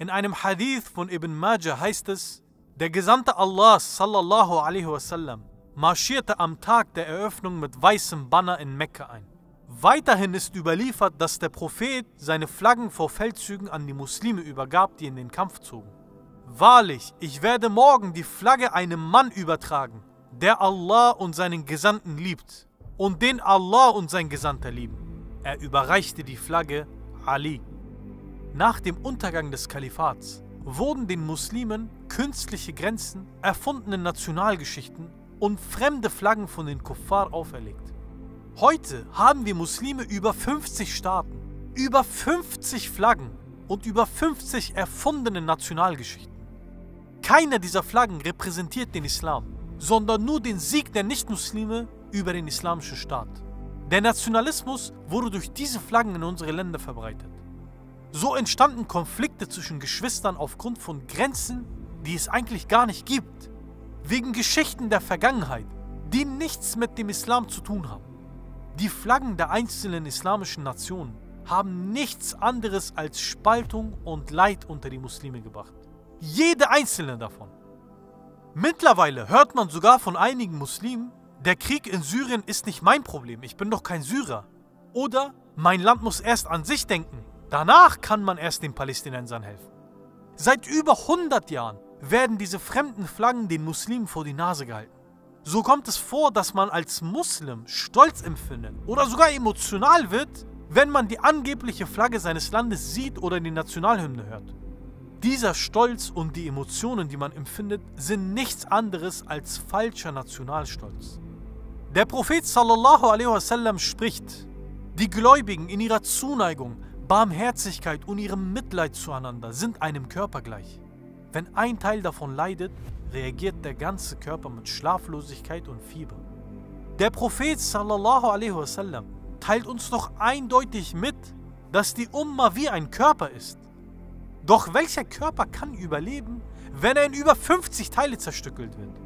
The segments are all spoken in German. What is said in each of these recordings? In einem Hadith von Ibn Majah heißt es, der Gesandte Allahs sallallahu alaihi wasallam marschierte am Tag der Eröffnung mit weißem Banner in Mekka ein. Weiterhin ist überliefert, dass der Prophet seine Flaggen vor Feldzügen an die Muslime übergab, die in den Kampf zogen. Wahrlich, ich werde morgen die Flagge einem Mann übertragen, der Allah und seinen Gesandten liebt und den Allah und sein Gesandter lieben. Er überreichte die Flagge Ali. Nach dem Untergang des Kalifats wurden den Muslimen künstliche Grenzen, erfundene Nationalgeschichten und fremde Flaggen von den Kuffar auferlegt. Heute haben wir Muslime über 50 Staaten, über 50 Flaggen und über 50 erfundene Nationalgeschichten. Keiner dieser Flaggen repräsentiert den Islam, sondern nur den Sieg der Nichtmuslime über den islamischen Staat. Der Nationalismus wurde durch diese Flaggen in unsere Länder verbreitet. So entstanden Konflikte zwischen Geschwistern aufgrund von Grenzen, die es eigentlich gar nicht gibt, wegen Geschichten der Vergangenheit, die nichts mit dem Islam zu tun haben. Die Flaggen der einzelnen islamischen Nationen haben nichts anderes als Spaltung und Leid unter die Muslime gebracht. Jede einzelne davon. Mittlerweile hört man sogar von einigen Muslimen, der Krieg in Syrien ist nicht mein Problem, ich bin doch kein Syrer. Oder mein Land muss erst an sich denken, danach kann man erst den Palästinensern helfen. Seit über 100 Jahren werden diese fremden Flaggen den Muslimen vor die Nase gehalten. So kommt es vor, dass man als Muslim Stolz empfindet oder sogar emotional wird, wenn man die angebliche Flagge seines Landes sieht oder die Nationalhymne hört. Dieser Stolz und die Emotionen, die man empfindet, sind nichts anderes als falscher Nationalstolz. Der Prophet sallallahu alaihi wasallam spricht, die Gläubigen in ihrer Zuneigung, Barmherzigkeit und ihrem Mitleid zueinander sind einem Körper gleich. Wenn ein Teil davon leidet, reagiert der ganze Körper mit Schlaflosigkeit und Fieber. Der Prophet sallallahu alaihi wasallam teilt uns doch eindeutig mit, dass die Umma wie ein Körper ist. Doch welcher Körper kann überleben, wenn er in über 50 Teile zerstückelt wird?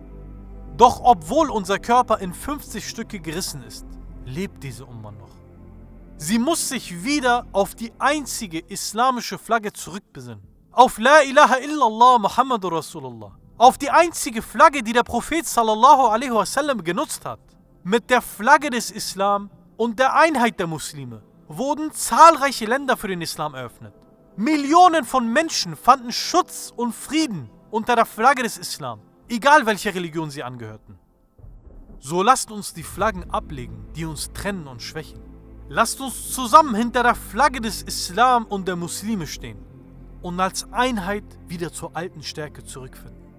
Doch obwohl unser Körper in 50 Stücke gerissen ist, lebt diese Umma noch. Sie muss sich wieder auf die einzige islamische Flagge zurückbesinnen. Auf La ilaha illallah Muhammadur Rasulullah. Auf die einzige Flagge, die der Prophet sallallahu alaihi wasallam genutzt hat. Mit der Flagge des Islam und der Einheit der Muslime wurden zahlreiche Länder für den Islam eröffnet. Millionen von Menschen fanden Schutz und Frieden unter der Flagge des Islam, egal welcher Religion sie angehörten. So lasst uns die Flaggen ablegen, die uns trennen und schwächen. Lasst uns zusammen hinter der Flagge des Islam und der Muslime stehen und als Einheit wieder zur alten Stärke zurückfinden.